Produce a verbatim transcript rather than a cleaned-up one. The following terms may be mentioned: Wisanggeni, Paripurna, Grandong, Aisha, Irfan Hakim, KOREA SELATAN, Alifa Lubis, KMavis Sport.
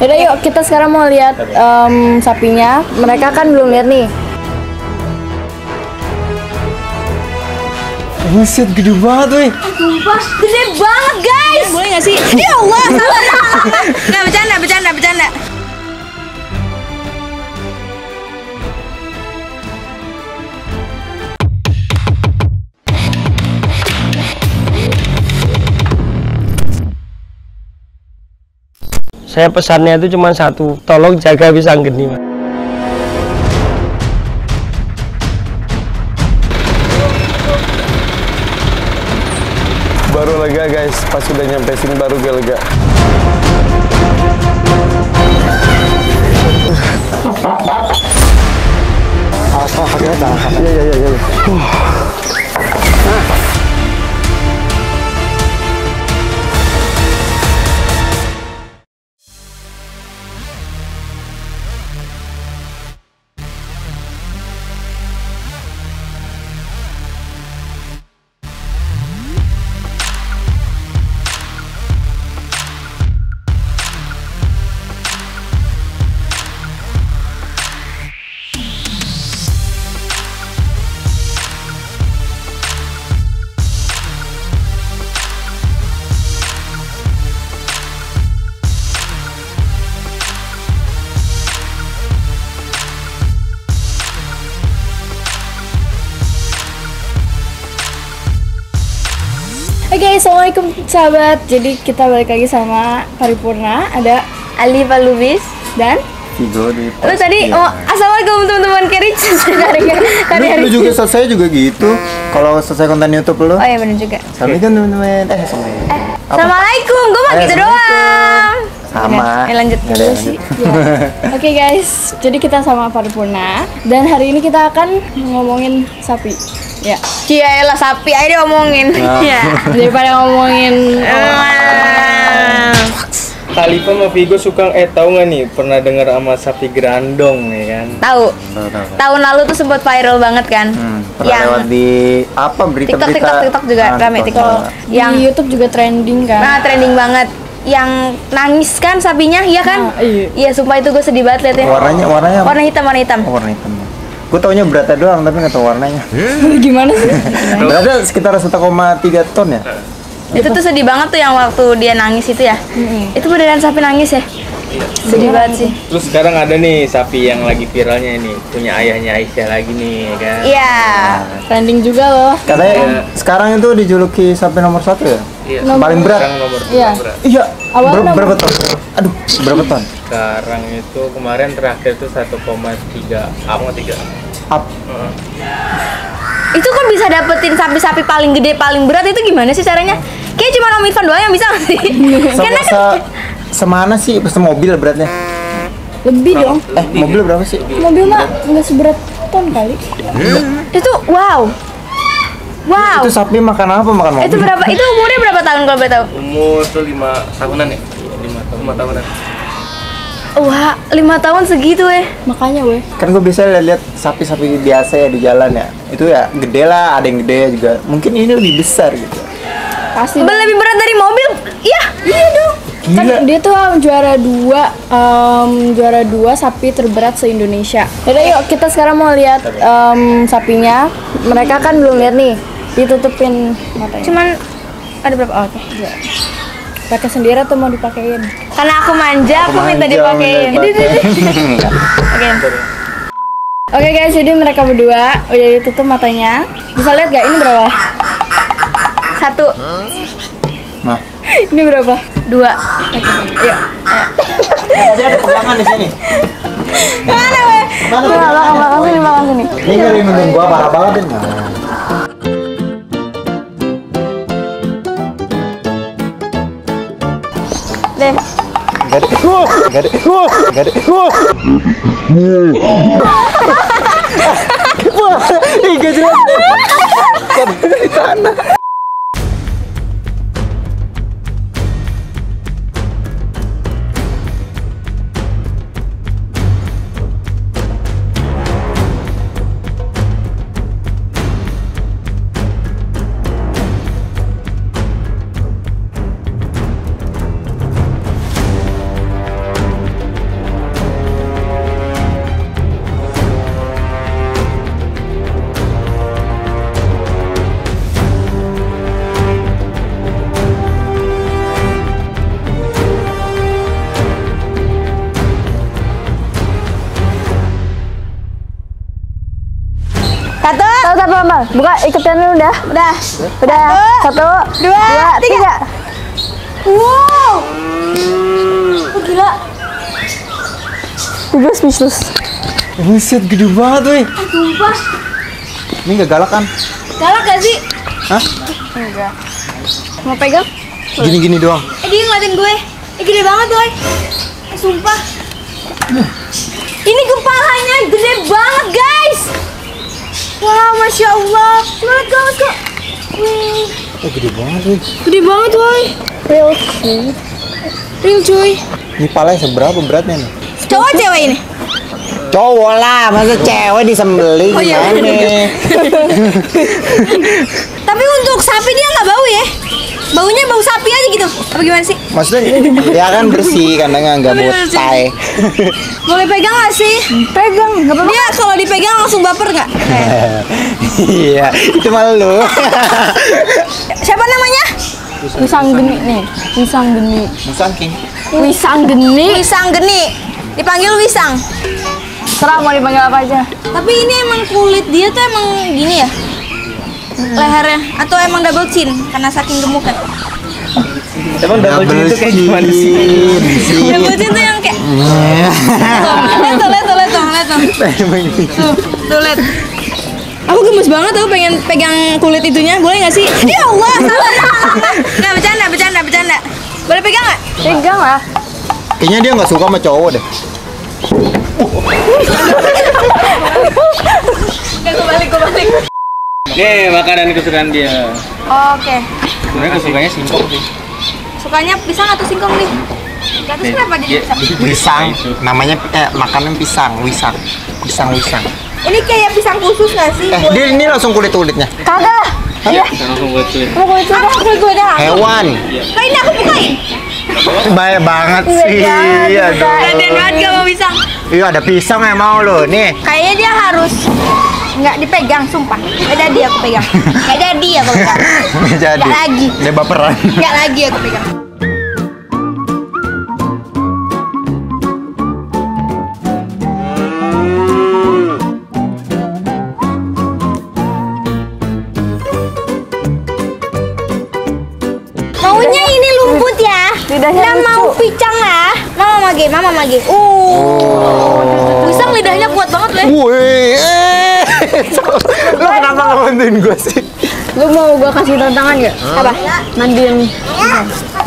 Yaudah yuk, kita sekarang mau lihat um, sapinya. Mereka kan belum lihat nih. Buset, gede banget weh. Gede banget guys. Boleh gak sih? Ya Allah, salah. Nggak, bercanda, bercanda, bercanda. Saya pesannya itu cuma satu, tolong jaga Wisanggeni. Baru lega guys, pas sudah nyampe sini baru gue lega. Asal hati hati. Iya iya iya. Oke, okay, assalamualaikum sahabat. Jadi kita balik lagi sama Paripurna. Ada Alifa Lubis dan Tigo. Lu tadi, oh assalamualaikum teman-teman Kerich. Tadi hari juga saya juga gitu. Kalau selesai konten YouTube lu. Oh iya benar juga. Assalamualaikum teman-teman. Eh, assalamualaikum. Eh, assalamualaikum. Gua mah gitu doang. Sama. Eh, lanjut dulu sih. Ya. Oke okay, guys, jadi kita sama Paripurna dan hari ini kita akan ngomongin sapi. Ya, cialah sapi aja dia omongin. Nah. Ya, daripada ngomongin uh. Alifa sama Vigo suka eh tahu nggak nih pernah dengar sama sapi grandong ya kan? Tahu. Tahun lalu tuh sempat viral banget kan? Hmm, yang lewat di apa berita-berita TikTok, TikTok, TikTok juga nah, ramai TikTok. Yang di YouTube juga trending kan? Nah, trending banget. Yang nangis kan sapinya, iya kan? Nah, iya. Ya, sumpah itu gue sedih banget liatnya. Warnanya warnanya warna hitam, warna hitam. Oh, warna hitam. Gue taunya beratnya doang, tapi nggak tahu warnanya. Gimana sih? Beratnya sekitar satu koma tiga ton ya? Itu tuh sedih banget tuh yang waktu dia nangis itu ya? Mm-hmm. Itu beneran sapi nangis ya? Iya. Sedih banget sih. Terus sekarang ada nih sapi yang lagi viralnya nih, punya ayahnya Aisha lagi nih, kan? Iya. Nah. Trending juga loh. Katanya ya. Sekarang itu dijuluki sapi nomor satu ya? Iya. Paling berat? Nomor iya. Berat. Iya. Awal Ber nomor berapa ton? Aduh, berapa ton? Sekarang itu kemarin terakhir itu satu koma tiga up. Uh. Itu kok bisa dapetin sapi-sapi paling gede paling berat itu gimana sih caranya? Kayak cuma Om Irfan doang yang bisa nggak sih? Karena se kan semana sih semobil beratnya? Lebih dong. Eh mobil berapa sih? Mobil mah nggak seberat ton kali. Hmm. Itu wow. Wow. Itu sapi makan apa makan mobil? Itu berapa? Itu umurnya berapa tahun kalau boleh tahu? Umur tuh lima tahunan ya? Lima tahun. Lima tahunan. Wah, lima tahun segitu eh makanya weh. Kan gue biasanya lihat sapi-sapi biasa ya di jalan ya. Itu ya gede lah, ada yang gede juga. Mungkin ini lebih besar gitu. Pasti lebih berat dari mobil. Iya, iya dong. Kan dia tuh juara dua, um, juara dua sapi terberat se-Indonesia. Yaudah yuk, kita sekarang mau lihat um, sapinya. Mereka kan belum lihat nih. Ditutupin matanya. Cuman ada berapa? Oh, oke. Okay. Pakai sendiri atau mau dipakein? Karena aku manja, aku, aku minta manja, dipakein. Oke. Oke guys, jadi mereka berdua udah ditutup matanya. Bisa lihat gak ini berapa? Satu. Nah. Ini berapa? Dua. Iya. Ada pegangan di sini. Mana weh? Langsung nih, langsung nih. Ini dari nunggu gua parah banget nih. Deh. Gade. Huh. Gade. Huh. Gade. Huh. Wah, ini gejolak. Di tanah. satu satu Bambang. Buka ikutin dulu udah. Udah. Udah. Satu, satu dua, dua, tiga. tiga. Wow. Oh, gila. Gue speechless. Buset gede banget, weh. Sumpah. Ini enggak galak kan? Galak gak sih? Hah? Enggak. Mau pegang? Gini-gini doang. Eh, dia ngeliatin gue. Eh, gede banget, weh. Eh, sumpah. Uh. Ini kepalanya gede banget, guys. Wah, wow, masya Allah. Lihat guys, kok. Wih. Eh, gede banget, weh. Gede banget, weh. Real cuy. Real cuy. Ini palanya seberapa beratnya nih? Cowok cewek ini? Cowok lah, masa cewek disembelih oh, gimana? Iya. Tapi untuk sapi dia nggak bau ya? Baunya bau sapi aja gitu? Apa gimana sih? Maksudnya dia kan bersih, kandangnya nggak botai. Boleh pegang nggak sih? Pegang, nggak apa-apa. Dia kalau dipegang langsung baper nggak? Iya, itu malu lu. Siapa namanya? Wisanggeni nih, Wisanggeni. Wisanggeni. Wisanggeni. Wisanggeni. Dipanggil Wisang. Serah mau dipanggil apa aja. Tapi ini emang kulit dia tuh emang gini ya? Hmm. Lehernya atau emang double chin karena saking gemuk kan? Emang double chin itu kayak gimana sih? Double chin tuh yang kayak lihat tuh, lihat tuh, lihat tuh, lihat tuh. Tuh, lihat. Aku gemes banget tuh pengen pegang kulit itunya. Boleh nggak sih? Ya Allah, salah. Nggak bercanda, bercanda, bercanda. Boleh pegang nggak? Pegang lah. Kayaknya dia nggak suka sama cowok deh. Nggak, gue balik, gue balik. Oke, makanan kesukaan dia. Oke. Sebenarnya kesukanya singkong sih. Sukanya pisang atau singkong nih? Gak tahu kenapa jadi pisang. Pisang, namanya eh makanan pisang, wisang, pisang wisang. Ini kayak pisang khusus nggak sih? Eh, dia ini langsung kulit kulitnya. Kagak. Iya. Langsung kulit kulit. Kulit kulit dah. Hewan. Kau ini aku bukain. Banyak banget sih. Iya. Keren banget gak mau pisang. Iya ada pisang yang mau lo nih. Kayaknya dia harus nggak dipegang, sumpah. Gak jadi aku pegang. Gak jadi aku pegang. Gak jadi. Gak lagi. Dia baperan. Gak lagi aku pegang. Lidahnya mau picang lah. Mama mage, mama mage. Uh. Pisang lidahnya kuat banget, Le. Wih. Lu kenapa ngebantuin gue sih? Lu mau gue kasih tantangan enggak? Apa? Mandiin.